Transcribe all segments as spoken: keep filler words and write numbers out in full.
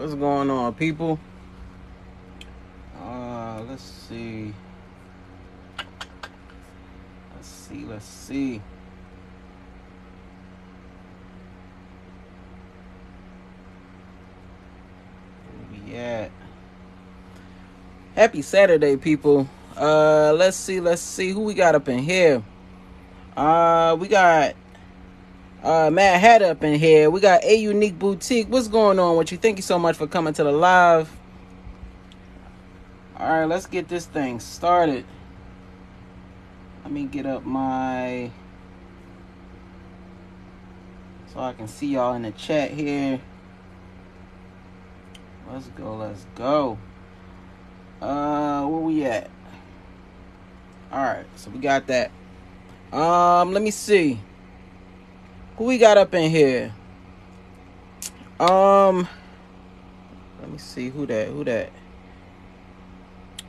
What's going on, people? Uh, let's see. Let's see. Let's see. Where we at? Happy Saturday, people. Uh, let's see. Let's see who we got up in here. Uh, we got. Uh, Mad Hat up in here. We got A Unique Boutique. What's going on with you? Thank you so much for coming to the live. All right, let's get this thing started. Let me get up my... so I can see y'all in the chat here. Let's go, let's go. Uh, where we at? All right, so we got that. Um, let me see. Who we got up in here? Um, let me see who that. Who that?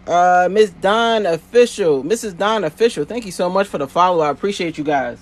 Uh, Miss Don Official, Missus Don Official. Thank you so much for the follow. I appreciate you guys.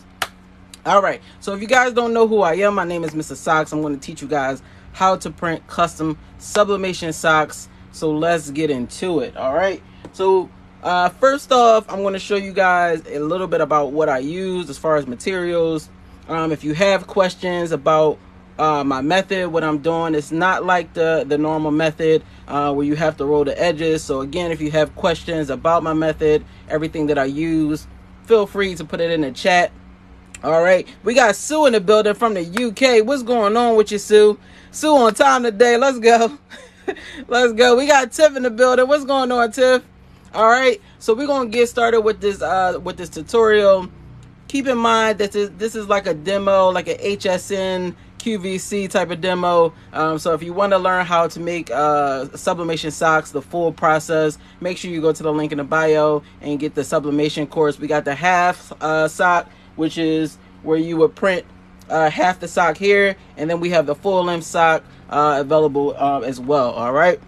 All right. So if you guys don't know who I am, my name is Mister Socks. I'm going to teach you guys how to print custom sublimation socks. So let's get into it. All right. So uh, first off, I'm going to show you guys a little bit about what I use as far as materials. Um, if you have questions about uh, my method, what I'm doing, it's not like the, the normal method uh, where you have to roll the edges. So again, if you have questions about my method, everything that I use, feel free to put it in the chat. All right. We got Sue in the building from the U K. What's going on with you, Sue? Sue on time today. Let's go. Let's go. We got Tiff in the building. What's going on, Tiff? All right. So we're going to get started with this, uh, with this tutorial. Keep in mind that this, this is like a demo, like a H S N, Q V C type of demo. Um, so if you want to learn how to make uh, sublimation socks, the full process, make sure you go to the link in the bio and get the sublimation course. We got the half uh, sock, which is where you would print uh, half the sock here. And then we have the full length sock uh, available uh, as well. All right.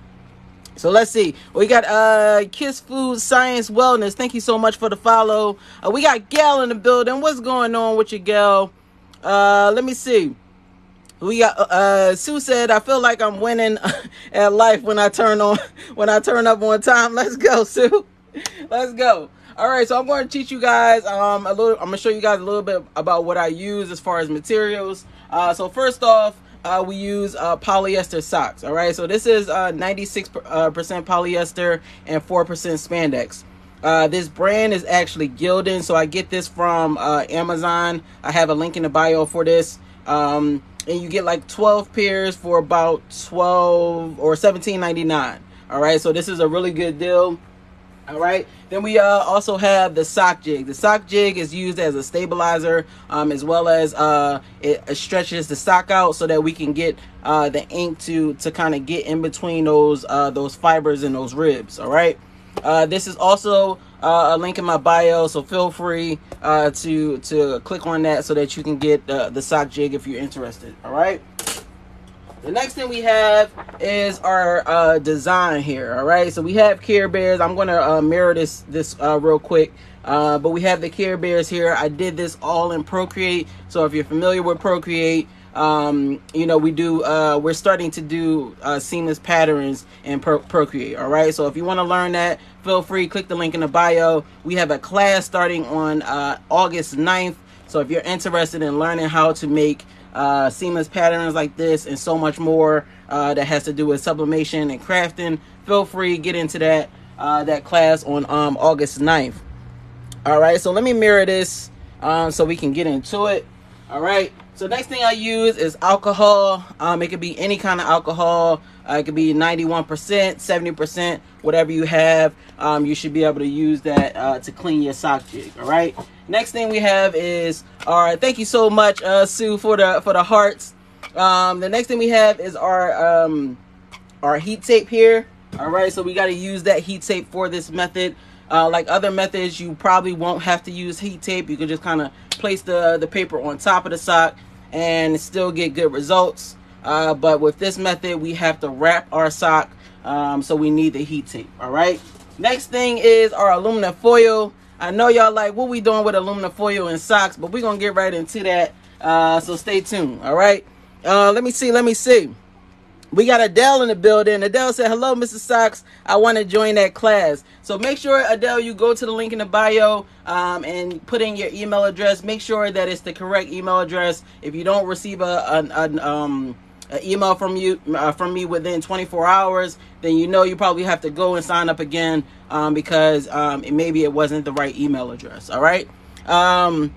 So let's see. We got uh Kiss Food Science Wellness. Thank you so much for the follow. Uh, we got Gail in the building. What's going on with you, Gail? Uh, let me see. We got uh Sue said, I feel like I'm winning at life when I turn on when I turn up on time. Let's go, Sue. Let's go. All right, so I'm going to teach you guys um a little. I'm gonna show you guys a little bit about what I use as far as materials. Uh, so first off. Uh, we use uh, polyester socks. All right, so this is uh, ninety-six percent uh, polyester and four percent spandex. Uh, this brand is actually Gildan, so I get this from uh, Amazon. I have a link in the bio for this. Um, and you get like twelve pairs for about twelve or seventeen ninety-nine. All right, so this is a really good deal. All right, then we uh, also have the sock jig. The sock jig is used as a stabilizer, um, as well as uh, it stretches the sock out so that we can get uh, the ink to to kind of get in between those uh, those fibers and those ribs. All right, uh, this is also uh, a link in my bio, so feel free uh, to to click on that so that you can get uh, the sock jig if you're interested. All right. The next thing we have is our uh, design here, all right? So we have Care Bears. I'm going to uh, mirror this this uh, real quick, uh, but we have the Care Bears here. I did this all in Procreate, so if you're familiar with Procreate, um, you know, we do, uh, we're starting to do uh, seamless patterns in Pro Procreate, all right? So if you want to learn that, feel free, click the link in the bio. We have a class starting on uh, August ninth, so if you're interested in learning how to make uh seamless patterns like this and so much more uh that has to do with sublimation and crafting, feel free, get into that uh that class on um August ninth. All right, so let me mirror this um so we can get into it. All right, so next thing I use is alcohol. Um it could be any kind of alcohol. Uh, it could be ninety-one percent, seventy percent, whatever you have. Um you should be able to use that uh to clean your sock jig. All right, next thing we have is, all right, thank you so much, uh, Sue, for the for the hearts. Um, the next thing we have is our um, our heat tape here. All right, so we got to use that heat tape for this method. Uh, like other methods, you probably won't have to use heat tape. You can just kind of place the, the paper on top of the sock and still get good results. Uh, but with this method, we have to wrap our sock, um, so we need the heat tape. All right, next thing is our aluminum foil. I know y'all like, what we doing with aluminum foil and socks, but we're going to get right into that. Uh, so stay tuned. All right. Uh, let me see. Let me see. We got Adele in the building. Adele said, hello, Missus Socks. I want to join that class. So make sure, Adele, you go to the link in the bio um, and put in your email address. Make sure that it's the correct email address. If you don't receive a, an, an um, a email from, you, uh, from me within twenty-four hours, then you know you probably have to go and sign up again um, because um, it, maybe it wasn't the right email address. All right? Um,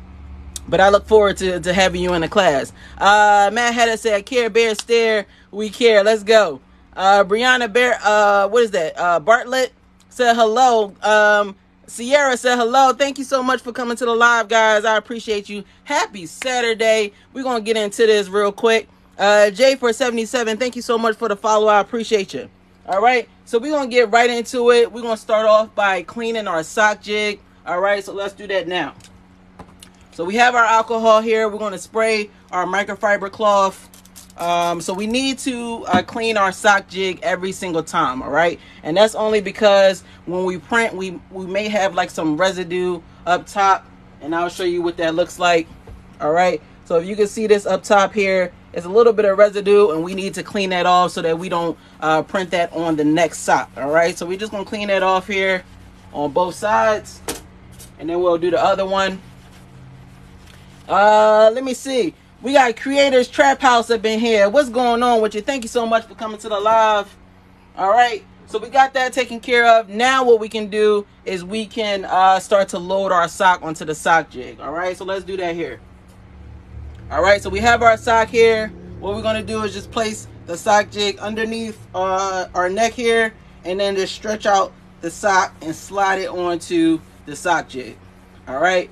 but I look forward to, to having you in the class. Uh, Matt Hedda said, Care Bear Stare. We care. Let's go. Uh, Brianna Bear, uh, what is that? Uh, Bartlett said hello. Um, Sierra said hello. Thank you so much for coming to the live, guys. I appreciate you. Happy Saturday. We're going to get into this real quick. Uh, J four seventy-seven, thank you so much for the follow. I appreciate you. All right. So we're going to get right into it. We're going to start off by cleaning our sock jig. All right. So let's do that now. So we have our alcohol here. We're going to spray our microfiber cloth. Um, so we need to uh, clean our sock jig every single time, all right? And that's only because when we print, we, we may have like some residue up top, and I'll show you what that looks like, all right? So if you can see this up top here, it's a little bit of residue, and we need to clean that off so that we don't uh, print that on the next sock, all right? So we're just gonna clean that off here on both sides, and then we'll do the other one. Uh, let me see. We got Creators Trap House up in here. What's going on with you? Thank you so much for coming to the live. All right. So we got that taken care of. Now what we can do is we can uh, start to load our sock onto the sock jig. All right. So let's do that here. All right. So we have our sock here. What we're going to do is just place the sock jig underneath uh, our neck here. And then just stretch out the sock and slide it onto the sock jig. All right.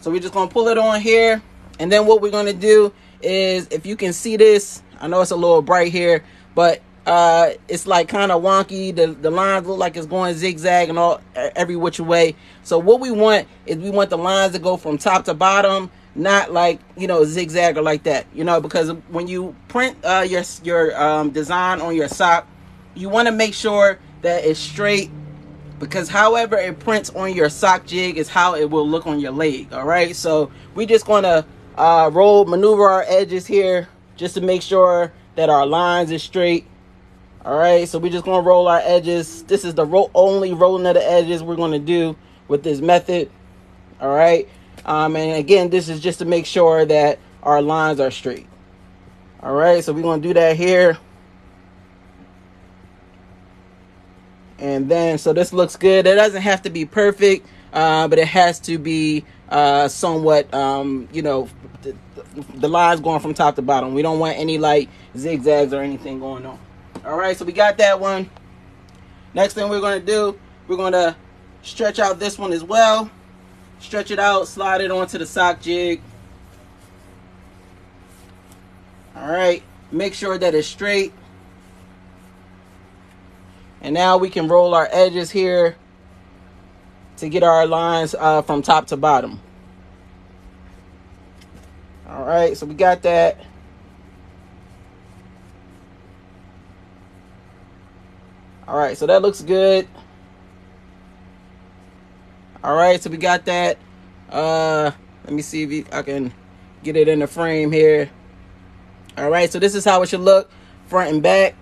So we're just going to pull it on here. And then what we're going to do is, if you can see this, I know it's a little bright here, but uh, it's like kind of wonky. The, the lines look like it's going zigzag and all every which way. So what we want is we want the lines to go from top to bottom, not like, you know, zigzag or like that, you know, because when you print uh, your, your um, design on your sock, you want to make sure that it's straight, because however it prints on your sock jig is how it will look on your leg. All right. So we're just going to uh roll maneuver our edges here just to make sure that our lines are straight. All right, so we're just going to roll our edges. This is the roll only rolling of the edges we're going to do with this method. All right, um and again, this is just to make sure that our lines are straight. All right, so we're going to do that here, and then so this looks good. It doesn't have to be perfect, uh but it has to be uh somewhat, um you know, the, the lines going from top to bottom. We don't want any like zigzags or anything going on. All right, so we got that one. Next thing we're going to do, we're going to stretch out this one as well. Stretch it out, slide it onto the sock jig. All right, make sure that it's straight, and now we can roll our edges here to get our lines uh, from top to bottom. All right, so we got that. All right, so that looks good. All right, so we got that. Uh, let me see if you, I can get it in the frame here. All right, so this is how it should look, front and back.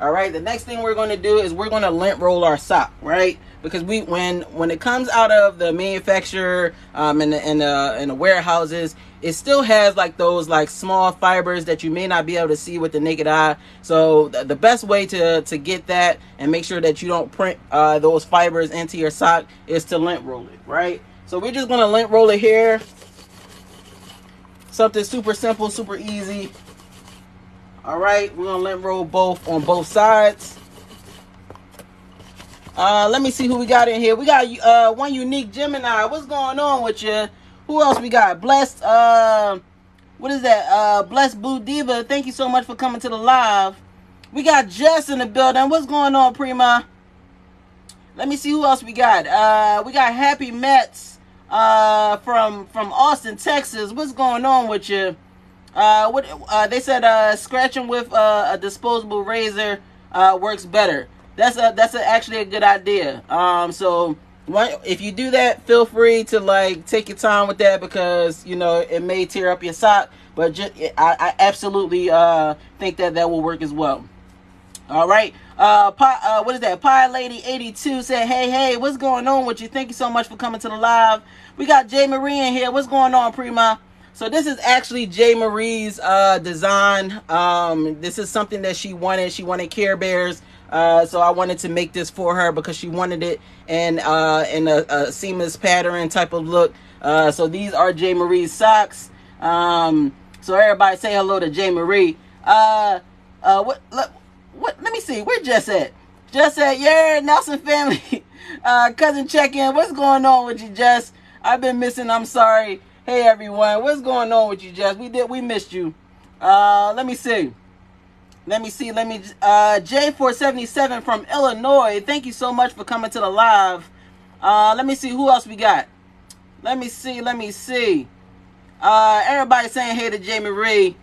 All right, the next thing we're going to do is we're going to lint roll our sock, right? Because we, when when it comes out of the manufacturer um, and the, and, the, and the warehouses, it still has like those like small fibers that you may not be able to see with the naked eye. So th the best way to to get that and make sure that you don't print uh, those fibers into your sock is to lint roll it, right? So we're just gonna lint roll it here. Something super simple, super easy. All right, we're gonna lint roll both on both sides. Uh, let me see who we got in here. We got uh, one unique Gemini. What's going on with you? Who else we got? Blessed. Uh, what is that? Uh, Blessed Blue Diva. Thank you so much for coming to the live. We got Jess in the building. What's going on, Prima? Let me see who else we got. Uh, we got Happy Metz uh, from from Austin, Texas. What's going on with you? Uh, what uh, they said? Uh, scratching with uh, a disposable razor uh, works better. That's a that's a, actually a good idea. Um, so one, if you do that, feel free to like take your time with that, because you know it may tear up your sock. But just, I, I absolutely uh, think that that will work as well. All right. Uh, Pie, uh, what is that? Pie Lady eighty-two said, hey, hey, what's going on with you? Thank you so much for coming to the live. We got Jay-Marie in here. What's going on, Prima? So this is actually Jay-Marie's uh, design. Um, this is something that she wanted. She wanted Care Bears. Uh, so I wanted to make this for her because she wanted it in, uh, in a, a seamless pattern type of look. Uh, so these are Jay-Marie's socks. Um, so everybody say hello to Jay-Marie. Uh, uh, what... Look, What, let me see. Where Jess at? Jess at, yeah, Nelson family. Uh, cousin check-in. What's going on with you, Jess? I've been missing. I'm sorry. Hey, everyone. What's going on with you, Jess? We did. We missed you. Uh, let me see. Let me see. Let me. Uh, J four seventy-seven from Illinois. Thank you so much for coming to the live. Uh, let me see. Who else we got? Let me see. Let me see. Uh, everybody saying hey to Jay-Marie.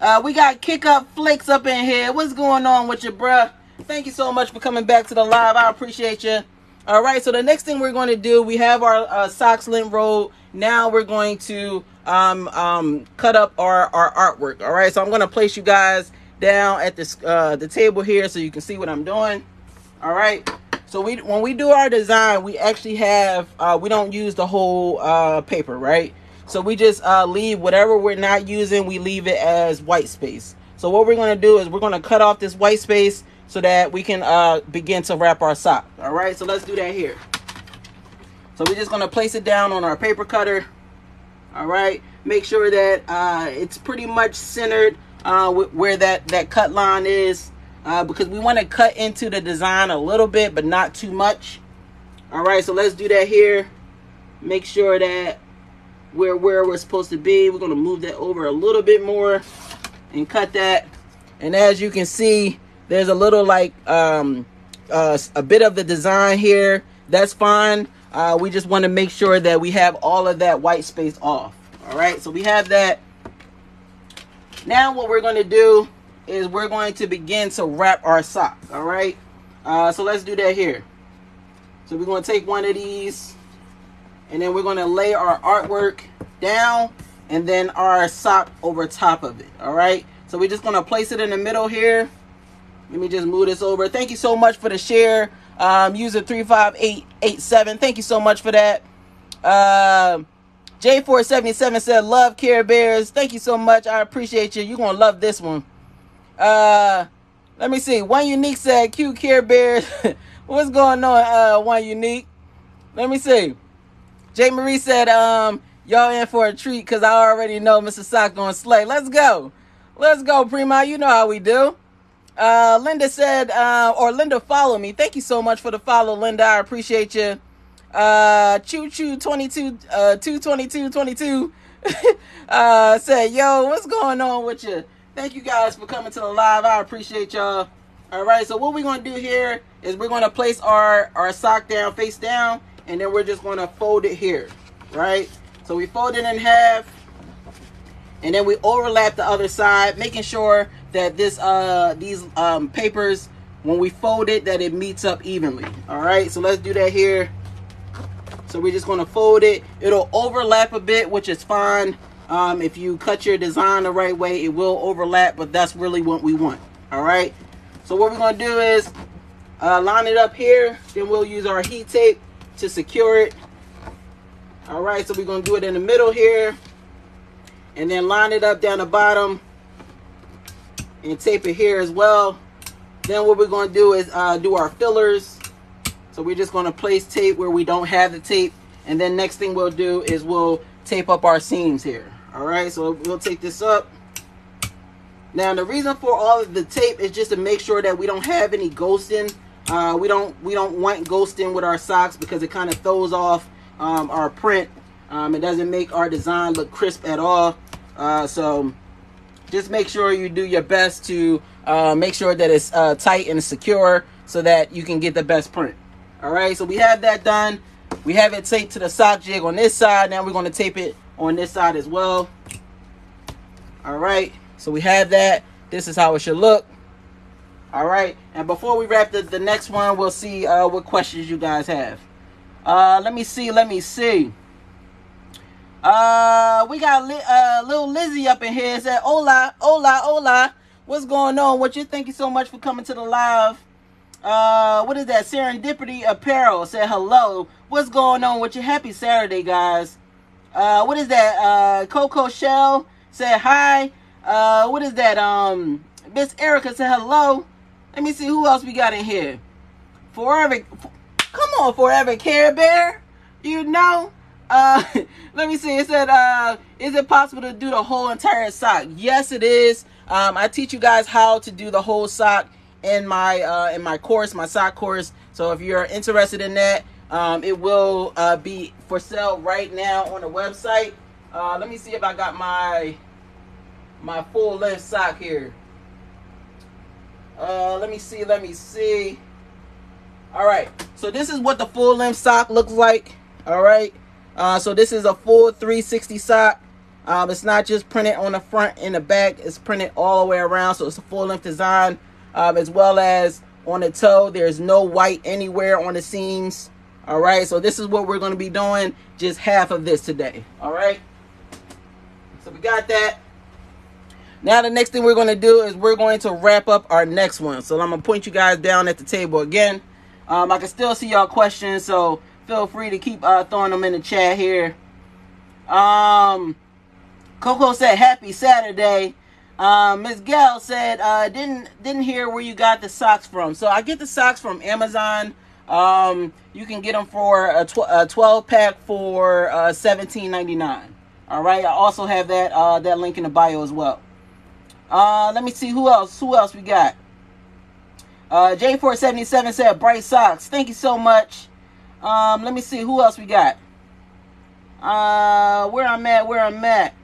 Uh, we got Kick Up Flakes up in here. What's going on with you, bruh? Thank you so much for coming back to the live. I appreciate you. All right, so the next thing we're going to do, we have our uh, socks lint rolled. Now we're going to um, um, cut up our, our artwork. All right, so I'm going to place you guys down at this, uh, the table here so you can see what I'm doing. All right, so we when we do our design, we actually have, uh, we don't use the whole uh, paper, right? So we just uh, leave whatever we're not using, we leave it as white space. So what we're going to do is we're going to cut off this white space so that we can uh, begin to wrap our sock. All right, so let's do that here. So we're just going to place it down on our paper cutter. All right, make sure that uh, it's pretty much centered uh, where that, that cut line is uh, because we want to cut into the design a little bit, but not too much. All right, so let's do that here. Make sure that where where we're supposed to be. We're going to move that over a little bit more and cut that. And as you can see, there's a little like um uh, a bit of the design here. That's fine. Uh we just want to make sure that we have all of that white space off. All right, so we have that. Now what we're going to do is we're going to begin to wrap our sock. All right, uh so let's do that here. So we're going to take one of these, and then we're going to lay our artwork down and then our sock over top of it. All right. So we're just going to place it in the middle here. Let me just move this over. Thank you so much for the share. Um, user three five eight eight seven. Thank you so much for that. Uh, J four seventy-seven said, love Care Bears. Thank you so much. I appreciate you. You're going to love this one. Uh, let me see. One Unique said, cute Care Bears. What's going on, uh, One Unique? Let me see. Jay-Marie said, um, y'all in for a treat because I already know Mister Sock gonna slay. Let's go. Let's go, Prima. You know how we do. Uh, Linda said, uh, or Linda follow me. Thank you so much for the follow, Linda. I appreciate you. Uh, Choo-Choo twenty-two, uh, two twenty-two twenty-two uh, said, yo, what's going on with you? Thank you guys for coming to the live. I appreciate y'all. All right, so what we're gonna do here is we're gonna place our, our sock down, face down. And then we're just going to fold it here, right? So we fold it in half, and then we overlap the other side, making sure that this, uh, these um, papers, when we fold it, that it meets up evenly. All right, so let's do that here. So we're just going to fold it. It'll overlap a bit, which is fine. Um, if you cut your design the right way, it will overlap, but that's really what we want. All right, so what we're going to do is uh, line it up here, then we'll use our heat tape to secure it. All right, so we're gonna do it in the middle here and then line it up down the bottom and tape it here as well. Then what we're gonna do is uh, do our fillers. So we're just gonna place tape where we don't have the tape, and then next thing we'll do is we'll tape up our seams here. All right, so we'll take this up. Now the reason for all of the tape is just to make sure that we don't have any ghosting. Uh, we don't we don't want ghosting with our socks because it kind of throws off um, our print. Um, it doesn't make our design look crisp at all. Uh, so just make sure you do your best to uh, make sure that it's uh, tight and secure so that you can get the best print. All right, so we have that done. We have it taped to the sock jig on this side. Now we're going to tape it on this side as well. All right, so we have that. This is how it should look. All right, and before we wrap the, the next one, we'll see uh, what questions you guys have. Uh, let me see, let me see. Uh, we got li uh, Lil Lizzie up in here. It said, hola, hola, hola. What's going on? What you thank you so much for coming to the live. Uh, what is that? Serendipity Apparel said hello. What's going on? What you? Happy Saturday, guys. Uh, what is that? Uh, Coco Shell said hi. Uh, what is that? Um, Miss Erica said hello. Let me see who else we got in here. Forever, for, come on, Forever Care Bear. You know. Uh, let me see. It said, uh, is it possible to do the whole entire sock? Yes, it is. Um, I teach you guys how to do the whole sock in my, uh, in my course, my sock course. So if you're interested in that, um, it will, uh, be for sale right now on the website. Uh, let me see if I got my, my full length sock here. Uh, let me see. Let me see. All right. So this is what the full length sock looks like. All right. Uh, so this is a full three sixty sock. Um, it's not just printed on the front and the back. It's printed all the way around. So it's a full-length design, um, as well as on the toe. There's no white anywhere on the seams. All right. So this is what we're going to be doing. Just half of this today. All right. So we got that. Now the next thing we're going to do is we're going to wrap up our next one. So I'm going to point you guys down at the table again. Um, I can still see y'all questions. So feel free to keep uh, throwing them in the chat here. Um... Coco said, happy Saturday. Uh, Miss Gail said, uh, didn't, didn't hear where you got the socks from. So I get the socks from Amazon. Um, you can get them for a, tw a twelve pack for uh, seventeen ninety-nine. All right. I also have that, uh, that link in the bio as well. Uh, let me see who else, who else we got. Uh, J four seventy-seven said, bright socks. Thank you so much. Um, let me see who else we got. Uh, where I'm at, where I'm at.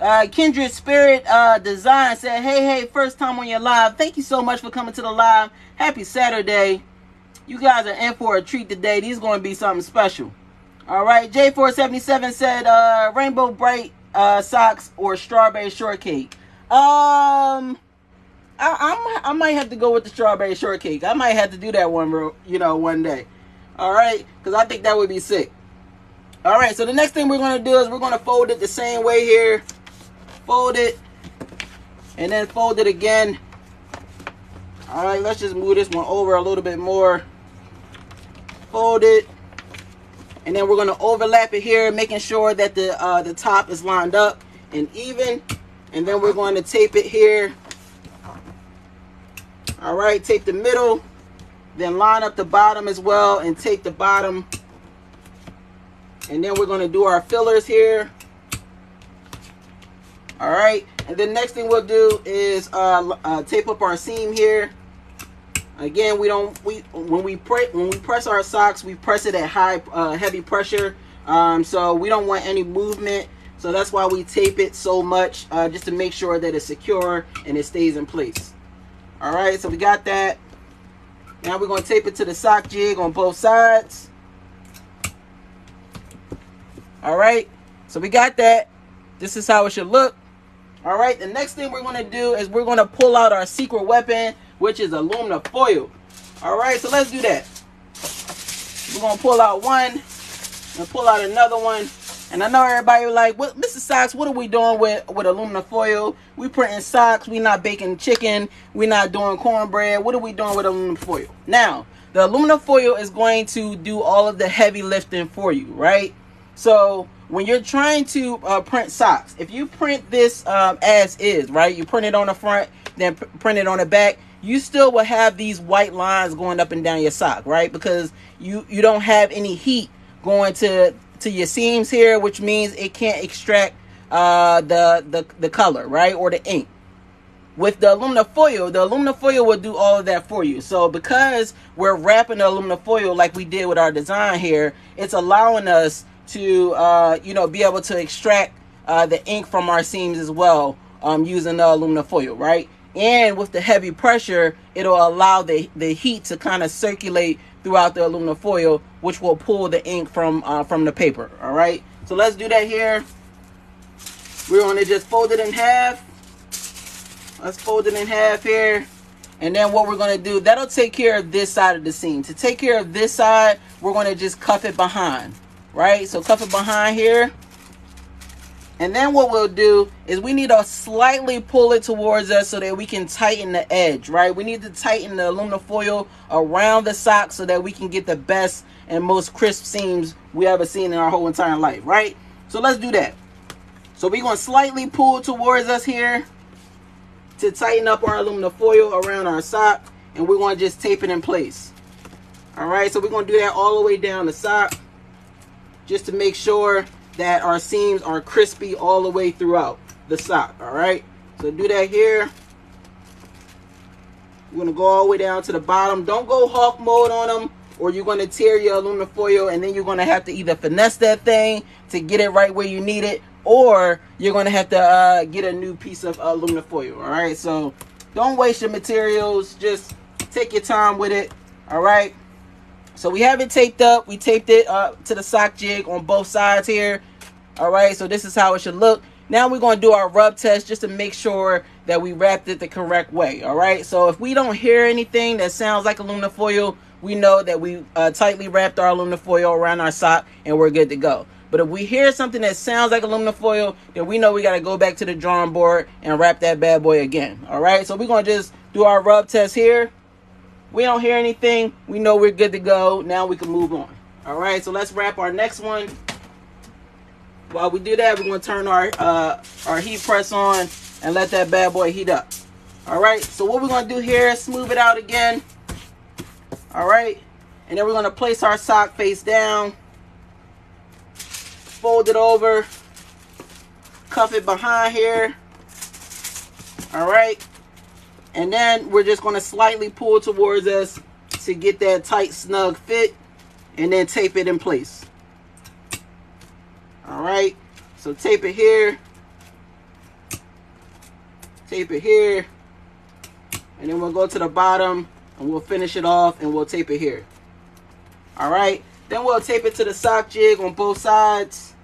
Uh, Kindred Spirit uh, Design said, hey, hey, first time on your live. Thank you so much for coming to the live. Happy Saturday. You guys are in for a treat today. These are going to be something special. All right. J four seventy-seven said, uh, rainbow bright uh, socks or strawberry shortcake. Um, I, I'm, I might have to go with the strawberry shortcake. I might have to do that one, you know, one day. All right. Because I think that would be sick. All right. So the next thing we're going to do is we're going to fold it the same way here. Fold it and then fold it again. All right, let's just move this one over a little bit more. Fold it and then we're going to overlap it here, making sure that the uh, the top is lined up and even. And then we're going to tape it here. All right, tape the middle, then line up the bottom as well and tape the bottom. And then we're going to do our fillers here. All right, and then next thing we'll do is uh, uh, tape up our seam here. Again, we don't we when we press when we press our socks, we press it at high uh, heavy pressure, um, so we don't want any movement. So that's why we tape it so much, uh, just to make sure that it's secure and it stays in place. All right, so we got that. Now we're going to tape it to the sock jig on both sides. All right, so we got that. This is how it should look. All right, the next thing we're going to do is we're going to pull out our secret weapon, which is aluminum foil. All right, so let's do that. We're going to pull out one and pull out another one. And I know everybody was like, "What, Mister Socks, what are we doing with, with aluminum foil? We printing socks. We're not baking chicken. We're not doing cornbread. What are we doing with aluminum foil?" Now, the aluminum foil is going to do all of the heavy lifting for you, right? So when you're trying to uh, print socks, if you print this um, as is, right, you print it on the front, then print it on the back, you still will have these white lines going up and down your sock, right? Because you, you don't have any heat going to, to your seams here, which means it can't extract uh, the, the, the color, right, or the ink. With the aluminum foil, the aluminum foil will do all of that for you. So because we're wrapping the aluminum foil like we did with our design here, it's allowing us to uh, you know, be able to extract uh, the ink from our seams as well, um, using the aluminum foil, right? And with the heavy pressure, it'll allow the, the heat to kind of circulate throughout the aluminum foil, which will pull the ink from, uh, from the paper, all right? So let's do that here. We're gonna just fold it in half. Let's fold it in half here. And then what we're gonna do, that'll take care of this side of the seam. To take care of this side, we're gonna just cuff it behind. Right, so cuff it behind here, And then what we'll do is we need to slightly pull it towards us so that we can tighten the edge, right? We need to tighten the aluminum foil around the sock so that we can get the best and most crisp seams we ever seen in our whole entire life, right? So let's do that. So we're going to slightly pull towards us here to tighten up our aluminum foil around our sock. And we're going to just tape it in place. All right, so we're going to do that all the way down the sock just to make sure that our seams are crispy all the way throughout the sock. All right, so do that here. We're gonna go all the way down to the bottom. Don't go hawk mode on them, or you're gonna tear your aluminum foil, and then you're gonna have to either finesse that thing to get it right where you need it, or you're gonna have to uh, get a new piece of uh, aluminum foil. All right, so don't waste your materials. Just take your time with it. All right. So we have it taped up. We taped it up to the sock jig on both sides here. All right, so this is how it should look. Now we're going to do our rub test just to make sure that we wrapped it the correct way. All right, so if we don't hear anything that sounds like aluminum foil, we know that we uh, tightly wrapped our aluminum foil around our sock and we're good to go. But if we hear something that sounds like aluminum foil, then we know we got to go back to the drawing board and wrap that bad boy again. All right, so we're going to just do our rub test here. We don't hear anything. We know we're good to go. Now we can move on. All right, so let's wrap our next one. While we do that, we're going to turn our uh, our heat press on and let that bad boy heat up. All right, so what we're going to do here is smooth it out again. All right, and then we're going to place our sock face down, fold it over, cuff it behind here. All right. And then we're just going to slightly pull towards us to get that tight, snug fit, and then tape it in place. All right, so tape it here, tape it here, and then we'll go to the bottom and we'll finish it off and we'll tape it here. All right, then we'll tape it to the sock jig on both sides,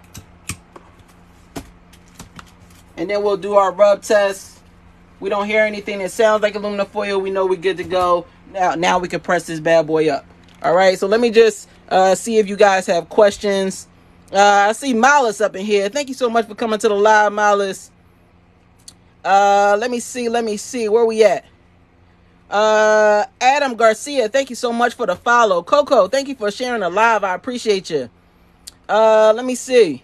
and then we'll do our rub test. We don't hear anything that sounds like aluminum foil. We know we're good to go. Now, now we can press this bad boy up. All right, so let me just uh, see if you guys have questions. Uh, I see Milas up in here. Thank you so much for coming to the live, Milas. Uh, let me see. Let me see. Where we at? Uh, Adam Garcia, thank you so much for the follow. Coco, thank you for sharing the live. I appreciate you. Uh, let me see.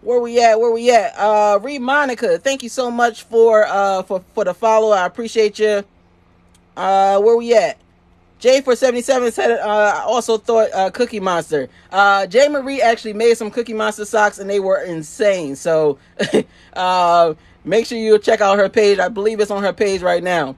Where we at? Where we at? Uh, Reed Monica, thank you so much for uh for for the follow. I appreciate you. Uh, where we at? J four seventy-seven said. Uh, I also thought uh, Cookie Monster. Uh, Jay-Marie actually made some Cookie Monster socks and they were insane. So, uh, make sure you check out her page. I believe it's on her page right now.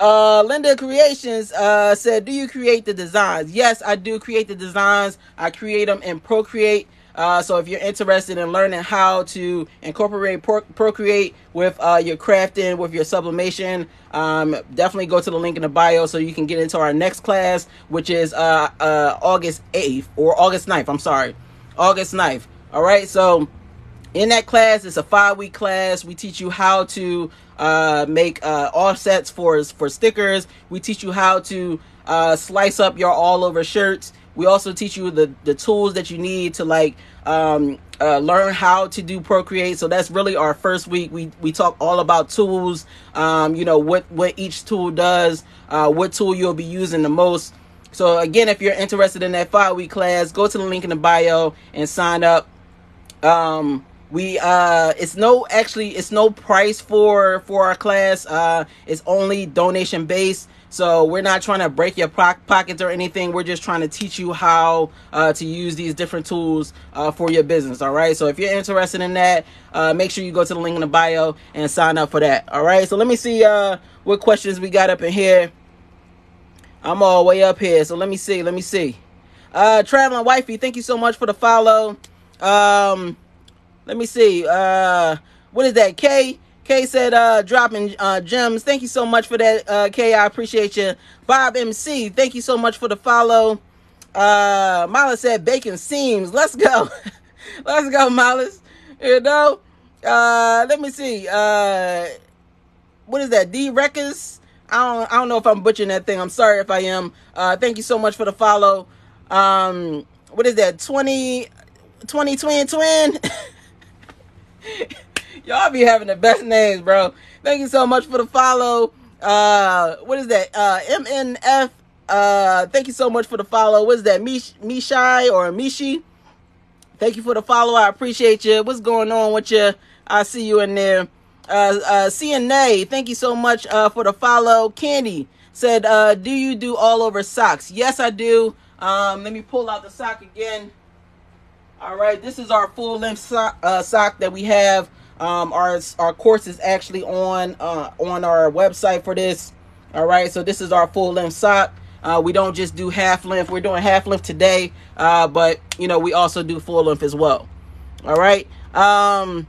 Uh, Linda Creations uh said, "Do you create the designs?" Yes, I do create the designs. I create them in Procreate. Uh, so if you're interested in learning how to incorporate pro Procreate with uh, your crafting, with your sublimation, um, definitely go to the link in the bio so you can get into our next class, which is uh, uh, August eighth or August ninth. I'm sorry, August ninth. All right. So in that class, it's a five week class. We teach you how to uh, make uh, offsets for for stickers. We teach you how to uh, slice up your all over shirts. We also teach you the, the tools that you need to like um, uh, learn how to do Procreate. So that's really our first week. We, we talk all about tools, um, you know, what, what each tool does, uh, what tool you'll be using the most. So again, if you're interested in that five-week class, go to the link in the bio and sign up. Um, we uh, it's no actually it's no price for for our class. Uh, it's only donation based. So we're not trying to break your pockets or anything. We're just trying to teach you how uh, to use these different tools uh, for your business, all right? So if you're interested in that, uh, make sure you go to the link in the bio and sign up for that, all right? So let me see uh, what questions we got up in here. I'm all the way up here, so let me see, let me see. Uh, Traveling Wifey, thank you so much for the follow. Um, let me see. Uh, what is that, Kay? Kay said, uh, dropping uh, gems. Thank you so much for that, uh, Kay. I appreciate you. Bob M C, thank you so much for the follow. Uh, Milas said, bacon seams. Let's go. Let's go, Milas. You know? Uh, let me see. Uh, what is that? D Reckers? I don't, I don't know if I'm butchering that thing. I'm sorry if I am. Uh, thank you so much for the follow. Um, what is that? twenty, twenty, twin, twin? Y'all be having the best names, bro. Thank you so much for the follow. Uh, what is that? Uh, M N F. Uh, thank you so much for the follow. What is that? Mish Mishai or Mishi? Thank you for the follow. I appreciate you. What's going on with you? I see you in there. Uh, uh, C N A, thank you so much uh, for the follow. Candy said, uh, do you do all over socks? Yes, I do. Um, let me pull out the sock again. All right, this is our full length sock, uh, sock that we have. Um, our our course is actually on uh, on our website for this. All right, so this is our full length sock. Uh, we don't just do half length. We're doing half length today, uh, but you know we also do full length as well. All right. Um,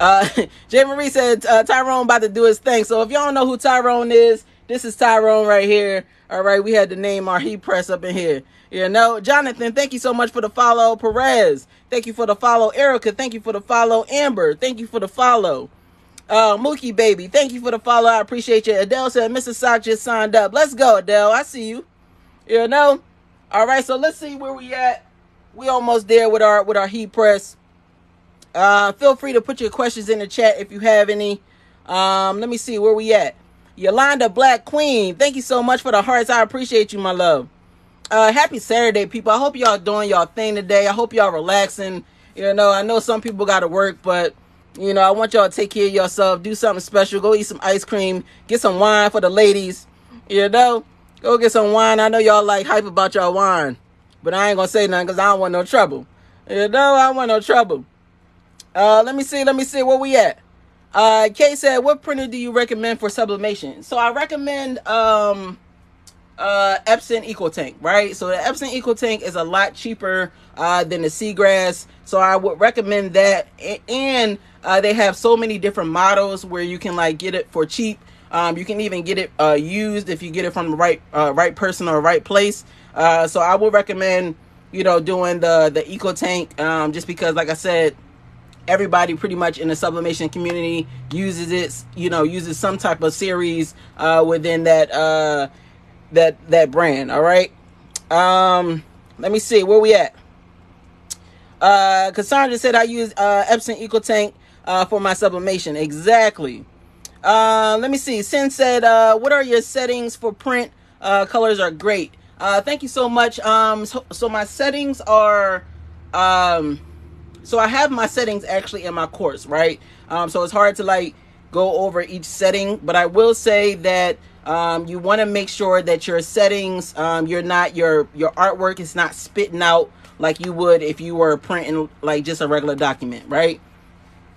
uh, Jay-Marie said uh, Tyrone about to do his thing. So if y'all don't know who Tyrone is, this is Tyrone right here. All right, we had to name our heat press up in here. You know, Jonathan, thank you so much for the follow. Perez, thank you for the follow. Erica, thank you for the follow. Amber, thank you for the follow. Uh, Mookie Baby, thank you for the follow. I appreciate you. Adele said, Missus Sock just signed up. Let's go, Adele. I see you. You know? All right, so let's see where we at. We almost there with our with our heat press. Uh, feel free to put your questions in the chat if you have any. Um, let me see where we at. Yolanda Black Queen, thank you so much for the hearts. I appreciate you, my love. Uh, happy Saturday, people. I hope y'all doing y'all thing today. I hope y'all relaxing. You know, I know some people got to work, but... You know, I want y'all to take care of yourself. Do something special. Go eat some ice cream. Get some wine for the ladies. You know, go get some wine. I know y'all like hype about y'all wine, but I ain't gonna say nothing because I don't want no trouble. You know, I don't want no trouble. Uh, let me see. Let me see where we at. Uh, Kay said, "What printer do you recommend for sublimation?" So I recommend um, uh, Epson EcoTank. Right. So the Epson EcoTank is a lot cheaper uh, than the Seagrass. So I would recommend that. And Uh, they have so many different models where you can like get it for cheap. Um, you can even get it uh, used if you get it from the right uh, right person or right place. Uh, so I would recommend, you know, doing the the EcoTank um, just because, like I said, everybody pretty much in the sublimation community uses it. You know, uses some type of series uh, within that uh, that that brand. All right. Um, let me see where we at. Uh, Cassandra said I use uh, Epson EcoTank. Uh, for my sublimation. Exactly. Uh, let me see. Sin said, uh, what are your settings for print? Uh, colors are great. Uh, thank you so much. Um, so, so my settings are, um, so I have my settings actually in my course, right? Um, so it's hard to like go over each setting, but I will say that, um, you want to make sure that your settings, um, you're not, your, your artwork is not spitting out like you would if you were printing like just a regular document, right?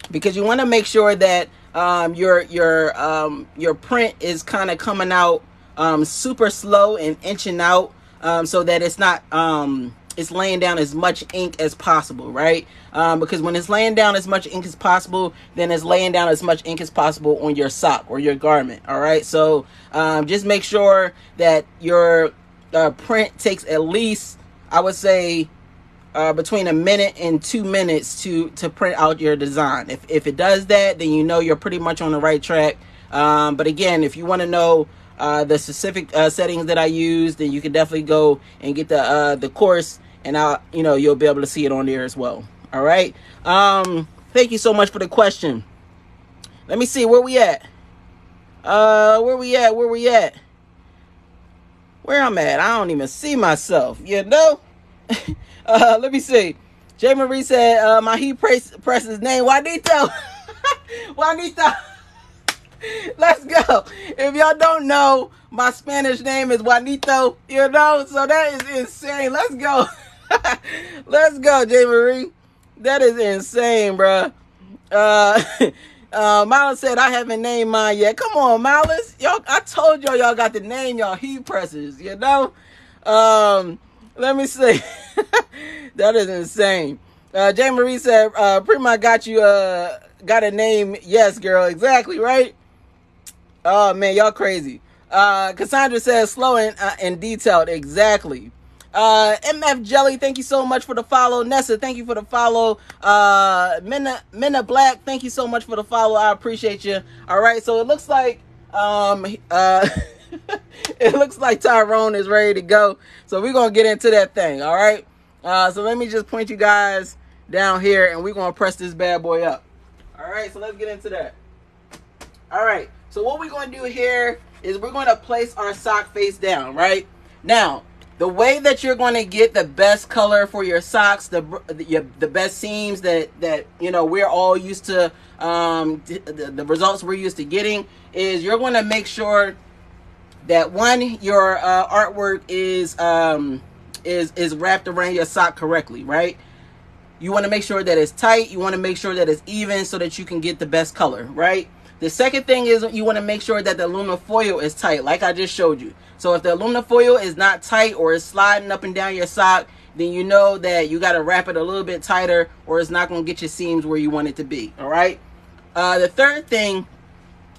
Because you want to make sure that um, your your um, your print is kind of coming out um, super slow and inching out, um, so that it's not um, it's laying down as much ink as possible, right? Um, because when it's laying down as much ink as possible, then it's laying down as much ink as possible on your sock or your garment. All right, so um, just make sure that your uh, print takes at least, I would say, Uh, between a minute and two minutes to to print out your design. If if it does that, then you know you're pretty much on the right track. Um, but again, if you want to know uh, the specific uh, settings that I use, then you can definitely go and get the uh, the course, and I'll you know you'll be able to see it on there as well. All right. Um, thank you so much for the question. Let me see where we at. Uh, where we at? Where we at? Where I'm at? I don't even see myself. You know. Uh, let me see. Jay-Marie said, uh, my heat press, press his name, Juanito. Juanito. Let's go. If y'all don't know, my Spanish name is Juanito, you know, so that is insane. Let's go. Let's go, Jay-Marie. That is insane, bruh. Uh, uh, Miles said, I haven't named mine yet. Come on, Miles. Y'all, I told y'all y'all got to name y'all heat presses, you know. Um... Let me see. That is insane. Uh, Jay-Marie said, uh, Prima got you, uh, got a name. Yes, girl. Exactly, right? Oh, man, y'all crazy. Uh, Cassandra says, slow and, uh, and detailed. Exactly. Uh, M F Jelly, thank you so much for the follow. Nessa, thank you for the follow. Uh, Minna, Minna Black, thank you so much for the follow. I appreciate you. All right, so it looks like... Um, uh, it looks like Tyrone is ready to go, so we're gonna get into that thing. All right, uh so let me just point you guys down here, and we're gonna press this bad boy up. All right, so let's get into that. All right, so what we're gonna do here is we're gonna place our sock face down, right? Now, the way that you're gonna get the best color for your socks, the the, the best seams that, that you know we're all used to, um, the, the results we're used to getting, is you're gonna make sure that one, your uh, artwork is um, is is wrapped around your sock correctly, right? You want to make sure that it's tight. You want to make sure that it's even so that you can get the best color, right? The second thing is you want to make sure that the aluminum foil is tight, like I just showed you. So if the aluminum foil is not tight or is sliding up and down your sock, then you know that you got to wrap it a little bit tighter or it's not going to get your seams where you want it to be, all right? Uh, the third thing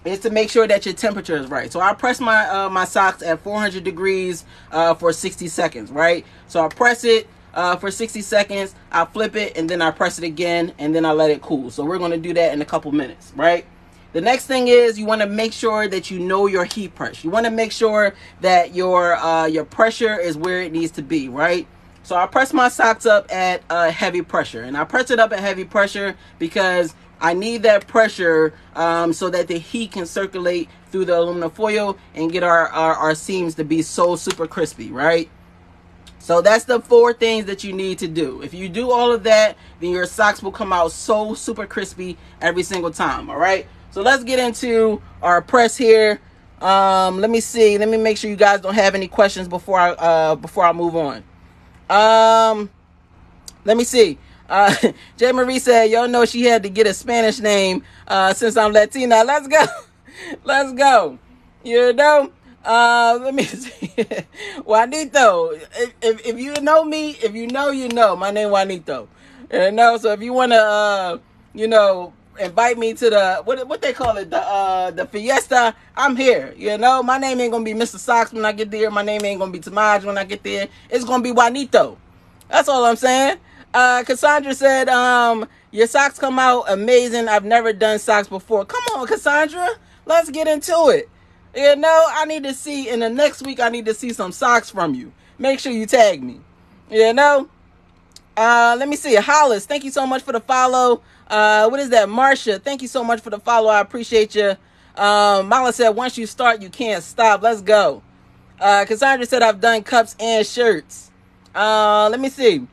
is to make sure that your temperature is right. So I press my uh, my socks at four hundred degrees uh, for sixty seconds, right? So I press it uh, for sixty seconds, I flip it, and then I press it again, and then I let it cool. So we're gonna do that in a couple minutes, right? The next thing is you wanna make sure that you know your heat press. You wanna make sure that your, uh, your pressure is where it needs to be, right? So I press my socks up at uh, heavy pressure, and I press it up at heavy pressure because I need that pressure um, so that the heat can circulate through the aluminum foil and get our, our, our seams to be so super crispy, right? So that's the four things that you need to do. If you do all of that, then your socks will come out so super crispy every single time, all right? So let's get into our press here. Um, let me see, let me make sure you guys don't have any questions before I, uh, before I move on. Um, let me see. Uh, Jay-Marie said, y'all know she had to get a Spanish name uh, since I'm Latina. Let's go. Let's go. You know? Uh, let me see. Juanito. If, if, if you know me, if you know, you know. My name Juanito. You know? So if you want to, uh, you know, invite me to the, what what they call it, the uh, the fiesta, I'm here. You know? My name ain't going to be Mister Socks when I get there. My name ain't going to be Tamaj when I get there. It's going to be Juanito. That's all I'm saying. Uh, Cassandra said, um, your socks come out amazing. I've never done socks before. Come on, Cassandra. Let's get into it. You know, I need to see, in the next week, I need to see some socks from you. Make sure you tag me. You know? Uh, let me see. Hollis, thank you so much for the follow. Uh, what is that? Marsha, thank you so much for the follow. I appreciate you. Um, Mala said, once you start, you can't stop. Let's go. Uh, Cassandra said, I've done cups and shirts. Uh, let me see.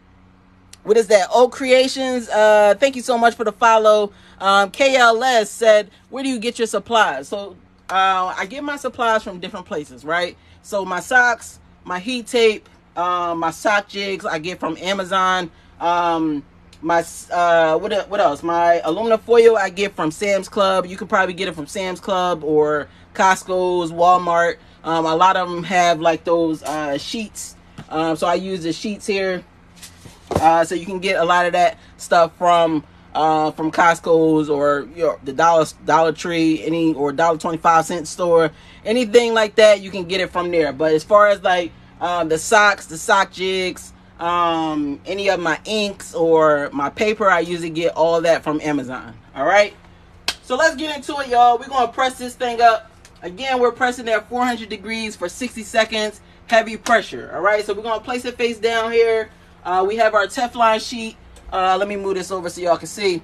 What is that? Oak Creations. Uh, thank you so much for the follow. Um, K L S said, where do you get your supplies? So uh, I get my supplies from different places, right? So my socks, my heat tape, uh, my sock jigs, I get from Amazon. Um, my uh, what, what else? My aluminum foil, I get from Sam's Club. You can probably get it from Sam's Club or Costco's, Walmart. Um, a lot of them have like those uh, sheets. Um, so I use the sheets here. Uh, so you can get a lot of that stuff from uh, from Costco's or you know, the Dollar Dollar Tree, any or Dollar twenty-five cent store, anything like that. You can get it from there. But as far as like um, the socks, the sock jigs, um, any of my inks or my paper, I usually get all that from Amazon. All right. So let's get into it, y'all. We're gonna press this thing up. Again, we're pressing at four hundred degrees for sixty seconds, heavy pressure. All right. So we're gonna place it face down here. Uh, we have our Teflon sheet. Uh, let me move this over so y'all can see.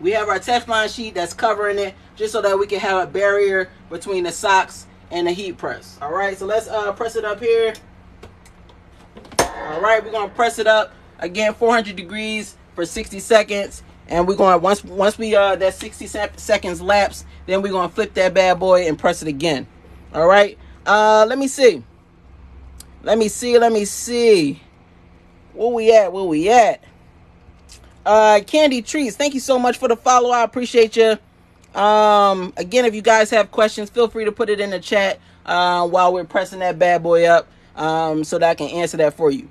We have our Teflon sheet that's covering it just so that we can have a barrier between the socks and the heat press. All right, so let's uh, press it up here. All right, we're going to press it up. Again, four hundred degrees for sixty seconds. And we're going to, once, once we uh, that sixty seconds lapse, then we're going to flip that bad boy and press it again. All right, uh, let me see. Let me see, let me see. Where we at? Where we at? Uh, Candy Treats, thank you so much for the follow. I appreciate you. Um, again, if you guys have questions, feel free to put it in the chat uh, while we're pressing that bad boy up um, so that I can answer that for you.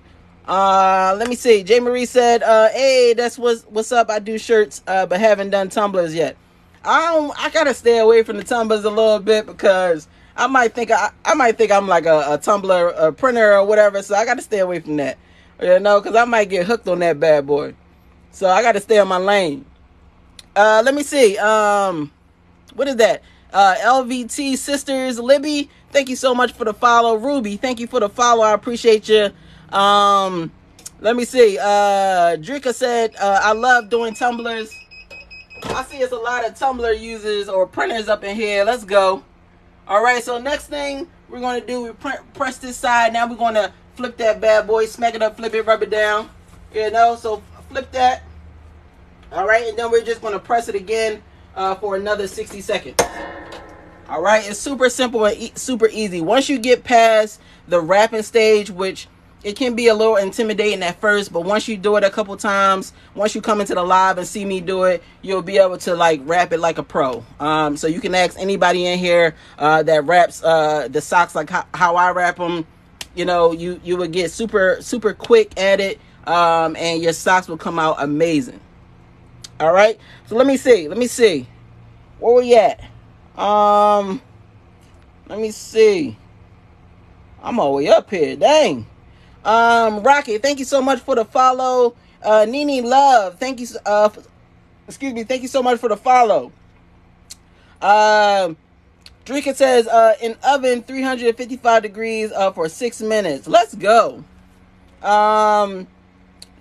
Uh, let me see. Jay-Marie said, uh, hey, that's what's, what's up. I do shirts, uh, but haven't done tumblers yet. I don't, I gotta stay away from the tumblers a little bit because I might think, I, I might think I'm like a, a tumbler, a printer or whatever. So I gotta stay away from that. You know, because I might get hooked on that bad boy. So I got to stay on my lane. Uh, let me see. Um, what is that? Uh, L V T Sisters, Libby, thank you so much for the follow. Ruby, thank you for the follow. I appreciate you. Um, Let me see. Uh, Drika said, uh, I love doing tumblers. I see it's a lot of tumbler users or printers up in here. Let's go. All right, so next thing we're going to do, we print, press this side. Now we're going to flip that bad boy, smack it up, flip it, rub it down. You know, so flip that. All right, and then we're just going to press it again uh, for another sixty seconds. All right, it's super simple and e super easy. Once you get past the wrapping stage, which it can be a little intimidating at first, but once you do it a couple times, once you come into the live and see me do it, you'll be able to like wrap it like a pro. Um, so you can ask anybody in here uh, that wraps uh, the socks like ho how I wrap them. You know, you you would get super super quick at it, um, and your socks will come out amazing. All right, so let me see, let me see, where we at? Um, let me see. I'm all the way up here, dang. Um, Rocky, thank you so much for the follow. Uh, Nene Love, thank you, uh, for, excuse me, thank you so much for the follow. Um, uh, Drika says, uh, in oven, three hundred fifty-five degrees, uh, for six minutes. Let's go. Um,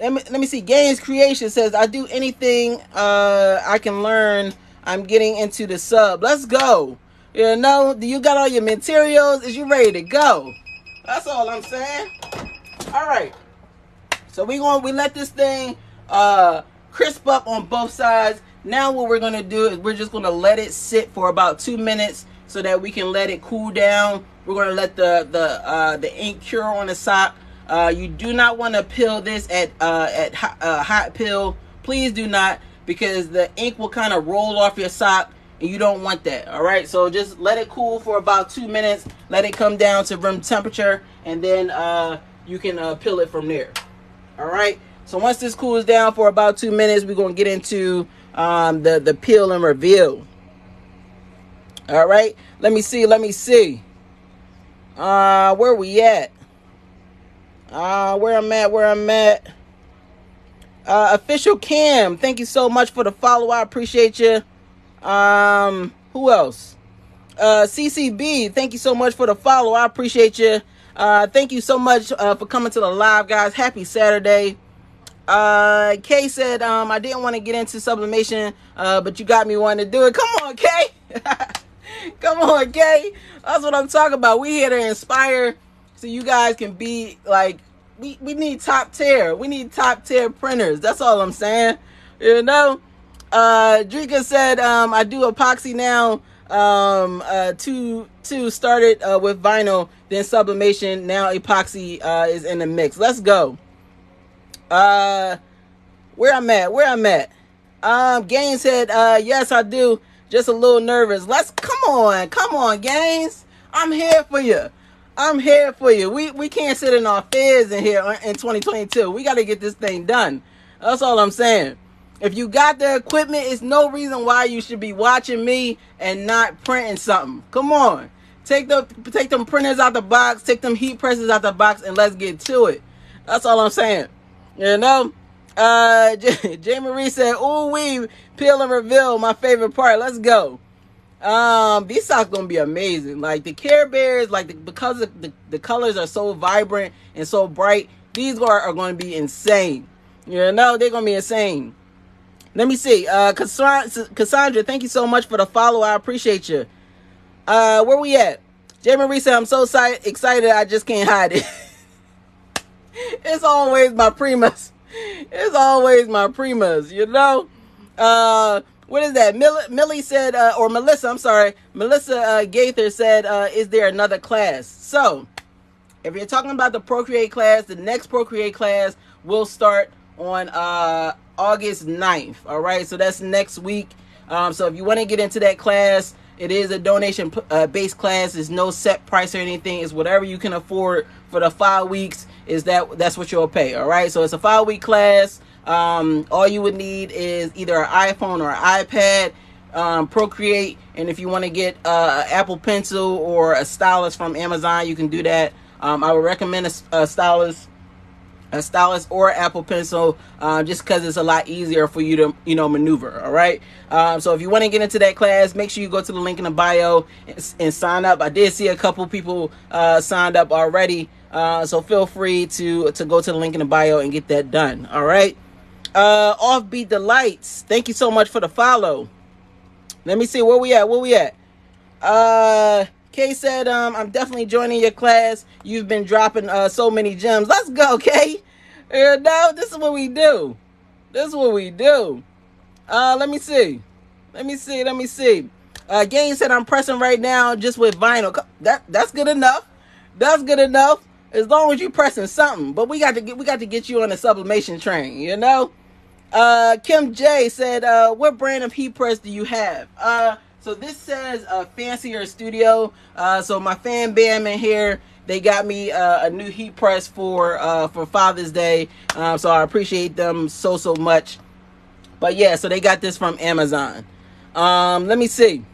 let me, let me see. Gaines Creation says, I do anything, uh, I can learn. I'm getting into the sub. Let's go. You know, do you got all your materials? Is you ready to go? That's all I'm saying. All right, so we going we let this thing uh, crisp up on both sides. Now what we're gonna do is we're just gonna let it sit for about two minutes so that we can let it cool down. We're gonna let the the uh, the ink cure on the sock. Uh, you do not want to peel this at uh, at hot, uh, hot peel. Please do not, because the ink will kind of roll off your sock and you don't want that. All right, so just let it cool for about two minutes. Let it come down to room temperature, and then. Uh, You can uh, peel it from there. All right. So once this cools down for about two minutes, we're going to get into um, the, the peel and reveal. All right. Let me see. Let me see. Uh, where we at? Uh, where I'm at. Where I'm at. Uh, Official Cam, thank you so much for the follow. I appreciate you. Um, who else? Uh, C C B, thank you so much for the follow. I appreciate you. Uh, thank you so much uh, for coming to the live, guys. Happy Saturday. Uh, Kay said, um, I didn't want to get into sublimation, uh, but you got me wanting to do it. Come on, Kay. Come on, Kay. That's what I'm talking about. We're here to inspire so you guys can be like, we, we need top tier. We need top tier printers. That's all I'm saying. You know? Uh, Drika said, um, I do epoxy now. um uh two two started uh with vinyl, then sublimation, now epoxy uh is in the mix. Let's go. uh where i'm at where i'm at um Gaines said, uh yes I do, just a little nervous. Let's come on come on Gaines, i'm here for you i'm here for you we we can't sit in our fears in here in twenty twenty-two. We got to get this thing done. That's all I'm saying. If you got the equipment, it's no reason why you should be watching me and not printing something. Come on. Take the take them printers out the box, take them heat presses out the box, and let's get to it. That's all I'm saying. You know? Uh Jay-Marie said, ooh, we peel and reveal, my favorite part. Let's go. Um, these socks gonna be amazing. Like the Care Bears, like the, because of the, the colors are so vibrant and so bright, these are, are gonna be insane. You know, they're gonna be insane. Let me see. Uh, Cassandra, thank you so much for the follow. I appreciate you. Uh, where we at? Jay-Marie said, I'm so si excited, I just can't hide it. It's always my primas. It's always my primas, you know? Uh, what is that? Mill Millie said, uh, or Melissa, I'm sorry. Melissa uh, Gaither said, uh, is there another class? So, if you're talking about the Procreate class, the next Procreate class will start on... Uh, August ninth. All right, so that's next week. Um so if you want to get into that class, it is a donation uh, based class. There's no set price or anything. It's whatever you can afford for the five weeks. Is that that's what you'll pay. All right, so it's a five week class. Um all you would need is either an iPhone or an iPad, um Procreate, and if you want to get uh, an Apple Pencil or a stylus from Amazon, you can do that. um I would recommend a, a stylus a stylus or Apple Pencil, uh, just because it's a lot easier for you to, you know, maneuver. All right. Um, so if you want to get into that class, make sure you go to the link in the bio and, and sign up. I did see a couple people uh, signed up already. Uh, so feel free to, to go to the link in the bio and get that done. All right. Uh, Offbeat Delights, thank you so much for the follow. Let me see where we at. Where we at? Uh, Kay said, um, I'm definitely joining your class. You've been dropping uh, so many gems. Let's go, Kay. You know, this is what we do. This is what we do. Uh, let me see. Let me see. Let me see. Uh, Gain said, I'm pressing right now just with vinyl. That that's good enough. That's good enough. As long as you pressing something. But we got to get we got to get you on the sublimation train. You know. Uh, Kim J said, uh, what brand of heat press do you have? Uh, so this says, uh, Fancier Studio. Uh, so my fan bam in here, they got me, uh, a new heat press for, uh, for Father's Day. Um, so I appreciate them so, so much. But yeah, so they got this from Amazon. Um, let me see.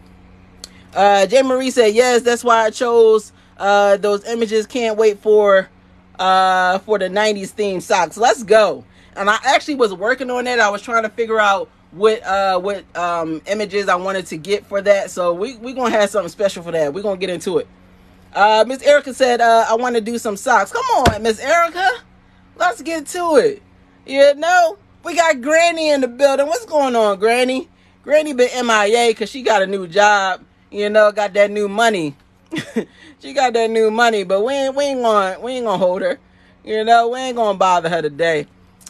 Uh, Jay-Marie said, yes, that's why I chose, uh, those images. Can't wait for, uh, for the nineties themed socks. Let's go. And I actually was working on it. I was trying to figure out what uh, what um, images I wanted to get for that. So we're we going to have something special for that. We're going to get into it. Uh, Miss Erica said, uh, I want to do some socks. Come on, Miss Erica. Let's get to it. You know, we got Granny in the building. What's going on, Granny? Granny been M I A because she got a new job. You know, got that new money. She got that new money, but we ain't, we ain't going we ain't gonna hold her. You know, we ain't going to bother her today.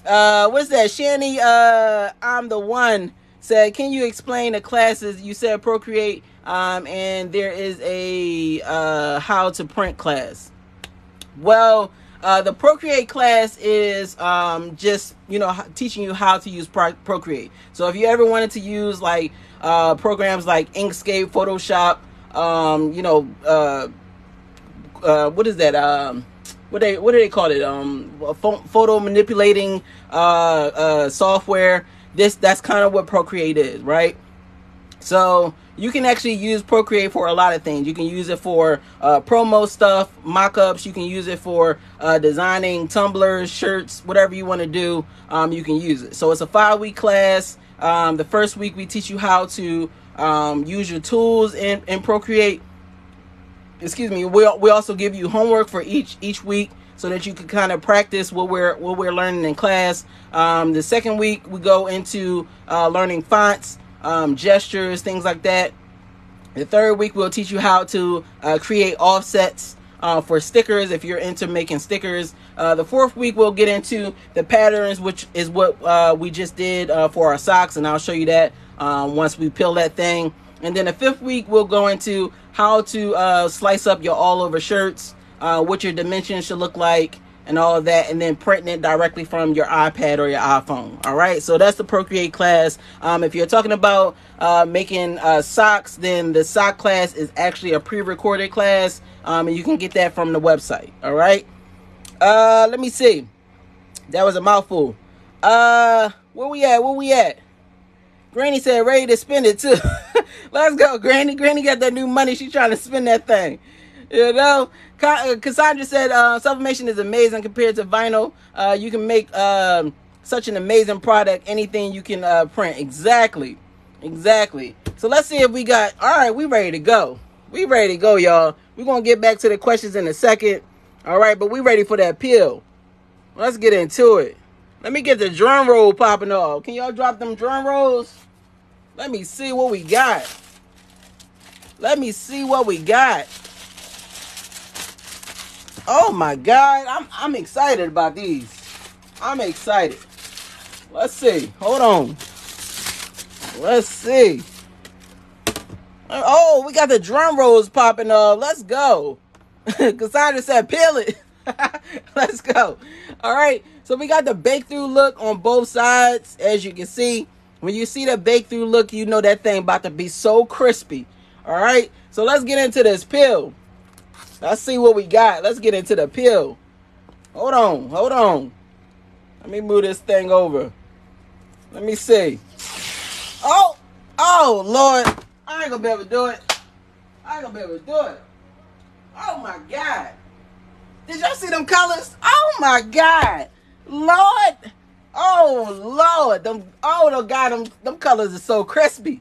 Uh, what's that? Shani, uh, I'm the one said, can you explain the classes? You said Procreate, um, and there is a, uh, how to print class. Well, uh, the Procreate class is, um, just, you know, teaching you how to use Pro Procreate. So if you ever wanted to use like, uh, programs like Inkscape, Photoshop, um, you know, uh, uh, what is that? Um, What they what do they call it? Um, photo manipulating uh, uh, software. This that's kind of what Procreate is, right? So you can actually use Procreate for a lot of things. You can use it for uh, promo stuff, mock-ups. You can use it for uh, designing tumblers, shirts, whatever you want to do. Um, you can use it. So it's a five-week class. Um, the first week we teach you how to um, use your tools in, in Procreate. Excuse me. We we also give you homework for each each week so that you can kind of practice what we're what we're learning in class. Um, the second week we go into uh, learning fonts, um, gestures, things like that. The third week we'll teach you how to uh, create offsets uh, for stickers if you're into making stickers. Uh, the fourth week we'll get into the patterns, which is what uh, we just did uh, for our socks, and I'll show you that uh, once we peel that thing. And then the fifth week, we'll go into how to uh, slice up your all-over shirts, uh, what your dimensions should look like, and all of that, and then printing it directly from your iPad or your iPhone, all right? So that's the Procreate class. Um, if you're talking about uh, making uh, socks, then the sock class is actually a pre-recorded class, um, and you can get that from the website, all right? Uh, let me see. That was a mouthful. Uh, where we at? Where we at? Granny said, ready to spend it, too. Let's go, Granny. Granny got that new money. She's trying to spend that thing. You know? Cassandra said, uh, sublimation is amazing compared to vinyl. Uh, you can make um, such an amazing product, anything you can uh, print. Exactly. Exactly. So let's see if we got... All right, we ready to go. We ready to go, y'all. We're going to get back to the questions in a second. All right, but we ready for that pill. Let's get into it. Let me get the drum roll popping off. Can y'all drop them drum rolls? Let me see what we got. Let me see what we got. Oh my God. I'm I'm excited about these. I'm excited. Let's see. Hold on. Let's see. Oh, we got the drum rolls popping off. Let's go. Cassandra said peel it. Let's go. All right. So we got the bake through look on both sides. As you can see, when you see the bake through look, you know that thing about to be so crispy. All right. So let's get into this peel. Let's see what we got. Let's get into the peel. Hold on. Hold on. Let me move this thing over. Let me see. Oh, oh, Lord. I ain't gonna be able to do it. I ain't gonna be able to do it. Oh, my God. Did y'all see them colors? Oh, my God. Lord. Oh, Lord. Them, oh, no, God, them, them colors are so crispy.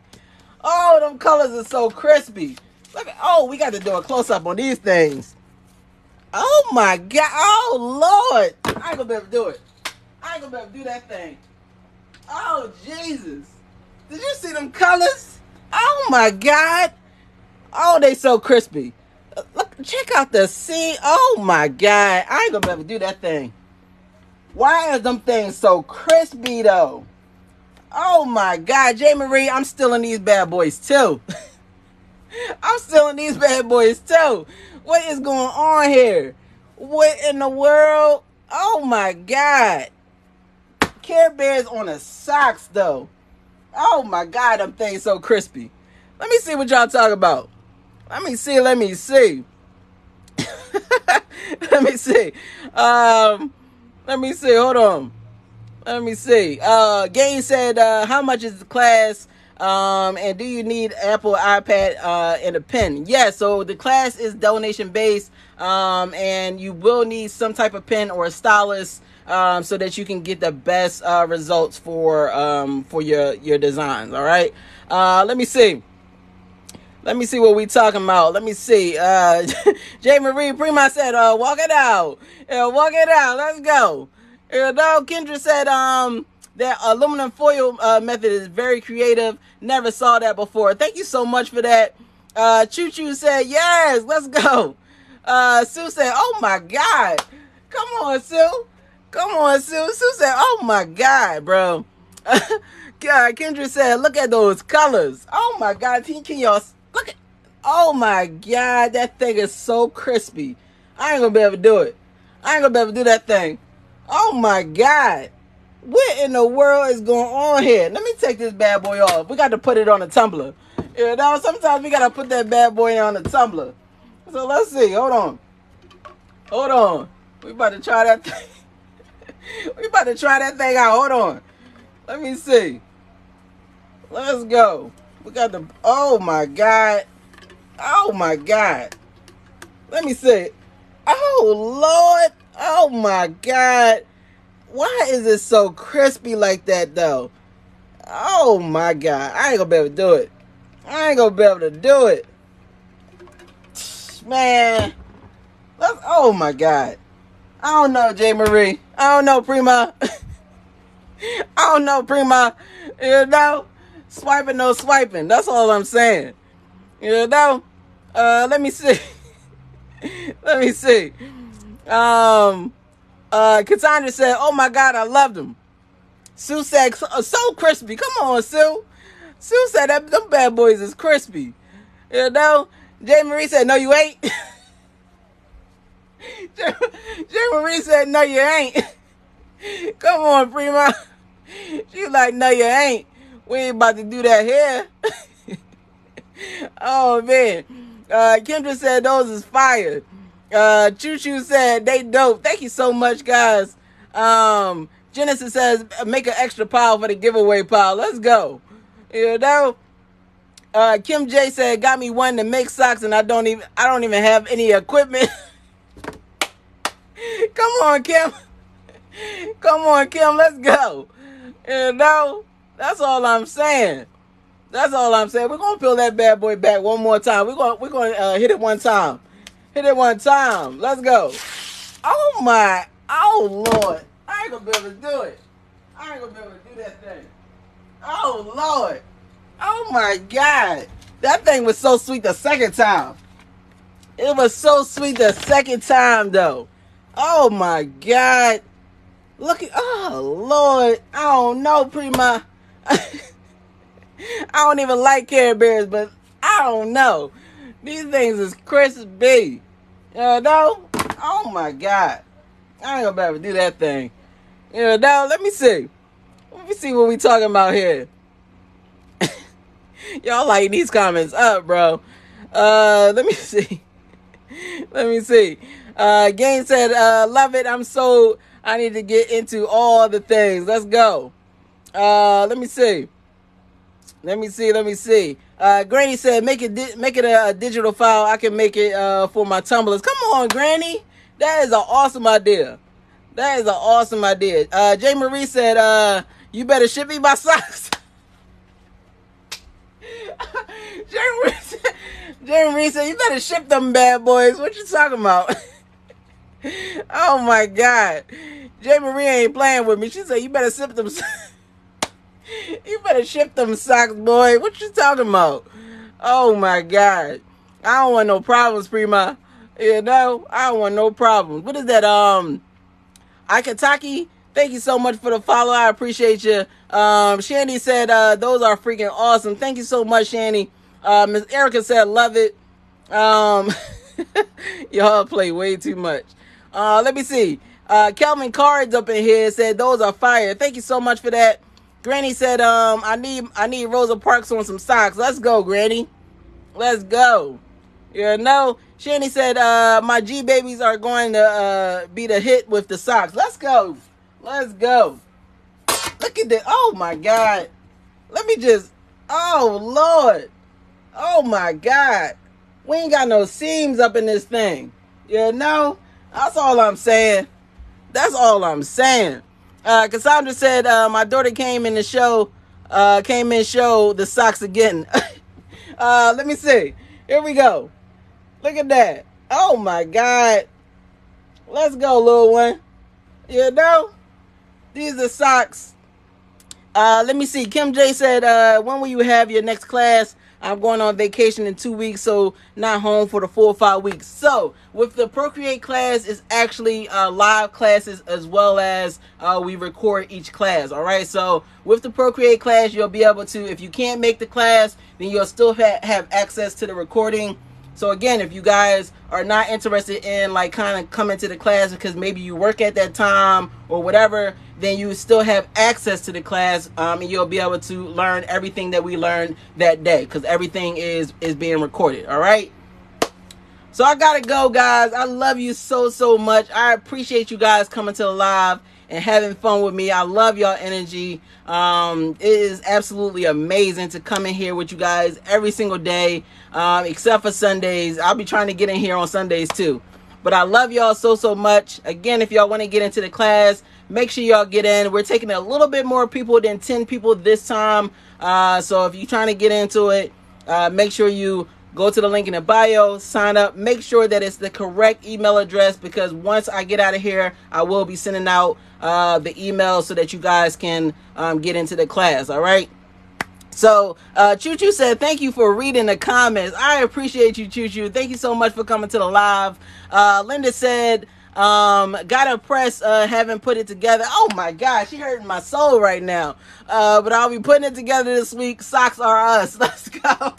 Oh, them colors are so crispy. Look at, oh, we got to do a close-up on these things. Oh, my God. Oh, Lord. I ain't going to be able to do it. I ain't going to be able to do that thing. Oh, Jesus. Did you see them colors? Oh, my God. Oh, they so crispy. Look, check out the sea. Oh, my God. I ain't going to be able to do that thing. Why are them things so crispy, though? Oh, my God. Jay-Marie, I'm still in these bad boys, too. I'm still in these bad boys, too. What is going on here? What in the world? Oh, my God. Care Bears on the socks, though. Oh, my God. Them things so crispy. Let me see what y'all talk about. Let me see. Let me see. Let me see. Um... Let me see. Hold on. Let me see. Uh, Gain said, uh, how much is the class? Um, and do you need Apple, iPad, uh, and a pen? Yeah, so the class is donation-based, um, and you will need some type of pen or a stylus um, so that you can get the best uh, results for um, for your, your designs, all right? Uh, let me see. Let me see what we talking about. Let me see. Uh, Jay-Marie Prima said, uh, walk it out. Yeah, walk it out. Let's go. And, uh, Kendra said um, that aluminum foil uh, method is very creative. Never saw that before. Thank you so much for that. Uh, Choo Choo said, yes, let's go. Uh, Sue said, oh, my God. Come on, Sue. Come on, Sue. Sue said, oh, my God, bro. God, Kendra said, look at those colors. Oh, my God. Can y'all... Look at, oh my God, that thing is so crispy. I ain't gonna be able to do it. I ain't gonna be able to do that thing. Oh my God. What in the world is going on here? Let me take this bad boy off. We got to put it on a tumbler. You know, sometimes we gotta put that bad boy on a tumbler. So let's see. Hold on. Hold on. We about to try that thing. We about to try that thing out. Hold on. Let me see. Let's go. We got the, oh my God. Oh my God. Let me see. Oh Lord. Oh my God. Why is it so crispy like that though? Oh my God. I ain't gonna be able to do it. I ain't gonna be able to do it. Man. Let's, oh my God. I don't know, Jay-Marie. I don't know, Prima. I don't know, Prima. You know? Swiping, no swiping. That's all I'm saying. You know? Uh, let me see. Let me see. Um, uh, Cassandra said, oh my God, I loved them. Sue said, so crispy. Come on, Sue. Sue said, that, them bad boys is crispy. You know? Jay-Marie said, no, you ain't. Jay-Marie said, no, you ain't. Come on, Prima. She's like, no, you ain't. We ain't about to do that here. Oh, man. Uh, Kendra said those is fire. Uh, Choo Choo said they dope. Thank you so much, guys. Um, Genesis says make an extra pile for the giveaway pile. Let's go. You know? Uh, Kim J said got me one to make socks and I don't even I don't even have any equipment. Come on, Kim. Come on, Kim. Let's go. You know? That's all I'm saying. That's all I'm saying. We're going to peel that bad boy back one more time. We're going we're gonna, uh, hit it one time. Hit it one time. Let's go. Oh, my. Oh, Lord. I ain't going to be able to do it. I ain't going to be able to do that thing. Oh, Lord. Oh, my God. That thing was so sweet the second time. It was so sweet the second time, though. Oh, my God. Look at... Oh, Lord. I don't know, Prima. I don't even like Care Bears, but I don't know. These things is crispy. You know? Oh my God. I ain't gonna be able to do that thing. You know? Let me see. Let me see what we talking about here. Y'all lighting these comments up, bro. Uh, let me see. Let me see. Uh, Gain said, uh, love it. I'm so, I need to get into all the things. Let's go. Uh, let me see. Let me see. Let me see. Uh, Granny said, "Make it, make it a, a digital file. I can make it uh, for my tumblers." Come on, Granny. That is an awesome idea. That is an awesome idea. Uh, Jay-Marie said, uh, you better ship me my socks. Jay-Marie said, Jay-Marie said, you better ship them bad boys. What you talking about? Oh, my God. Jay-Marie ain't playing with me. She said, you better ship them You better ship them socks, boy. What you talking about? Oh, my God. I don't want no problems, Prima. You know, I don't want no problems. What is that? Um, Akataki, thank you so much for the follow. I appreciate you. Um, Shandy said, uh, those are freaking awesome. Thank you so much, Shandy. Uh, Miss Erica said, love it. Um, y'all play way too much. Uh, let me see. Uh, Kelvin Cards up in here said, those are fire. Thank you so much for that. Granny said, um, I need, I need Rosa Parks on some socks. Let's go, Granny. Let's go. You know, Shani said, uh, my G babies are going to, uh, be the hit with the socks. Let's go. Let's go. Look at this. Oh my God. Let me just, oh Lord. Oh my God. We ain't got no seams up in this thing. You know, that's all I'm saying. That's all I'm saying. Uh, Cassandra said, uh, my daughter came in the show, uh, came in show the socks again. uh, let me see. Here we go. Look at that. Oh my God. Let's go, little one. You know, these are socks. Uh, let me see. Kim J said, uh, when will you have your next class? I'm going on vacation in two weeks, so not home for the four or five weeks. So with the Procreate class, it's actually uh, live classes as well as uh, we record each class. All right. So with the Procreate class, you'll be able to, if you can't make the class, then you'll still ha have access to the recording. So again, if you guys are not interested in like kind of coming to the class because maybe you work at that time or whatever, then you still have access to the class, um, and you'll be able to learn everything that we learned that day because everything is is being recorded. All right. So I gotta go, guys. I love you so so much. I appreciate you guys coming to the live and having fun with me. I love y'all energy. Um, it is absolutely amazing to come in here with you guys every single day, um, except for Sundays. I'll be trying to get in here on Sundays too. But I love y'all so so much. Again, if y'all want to get into the class, make sure y'all get in. We're taking a little bit more people than ten people this time. Uh, so if you're trying to get into it, uh, make sure you go to the link in the bio, sign up, make sure that it's the correct email address, because once I get out of here, I will be sending out uh, the email so that you guys can um, get into the class. All right. So uh, Choo Choo said, thank you for reading the comments. I appreciate you, Choo Choo. Thank you so much for coming to the live. Uh, Linda said, um, gotta press, uh, haven't put it together. Oh my God. She hurting my soul right now. Uh, but I'll be putting it together this week. Socks are us. Let's go.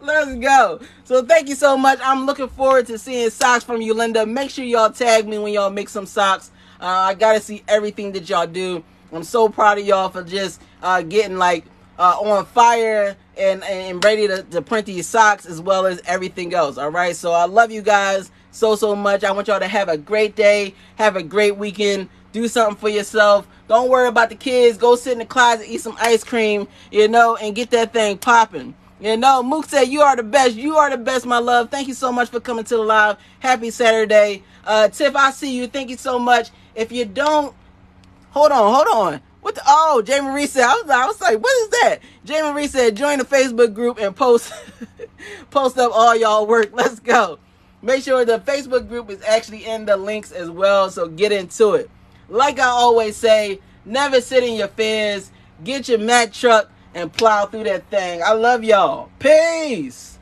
Let's go. So thank you so much. I'm looking forward to seeing socks from you, Linda. Make sure y'all tag me when y'all make some socks. Uh, I got to see everything that y'all do. I'm so proud of y'all for just uh, getting like uh, on fire and, and ready to, to print these socks as well as everything else. All right. So I love you guys so, so much. I want y'all to have a great day. Have a great weekend. Do something for yourself. Don't worry about the kids. Go sit in the closet, eat some ice cream, you know, and get that thing popping. You know, Mook said, you are the best. You are the best, my love. Thank you so much for coming to the live. Happy Saturday. Uh, Tiff, I see you. Thank you so much. If you don't, hold on, hold on. What the, oh, Jay-Marie said, I was, I was like, what is that? Jay-Marie said, join the Facebook group and post, post up all y'all work. Let's go. Make sure the Facebook group is actually in the links as well, so get into it. Like I always say, never sit in your fears. Get your Mack truck and plow through that thing. I love y'all. Peace.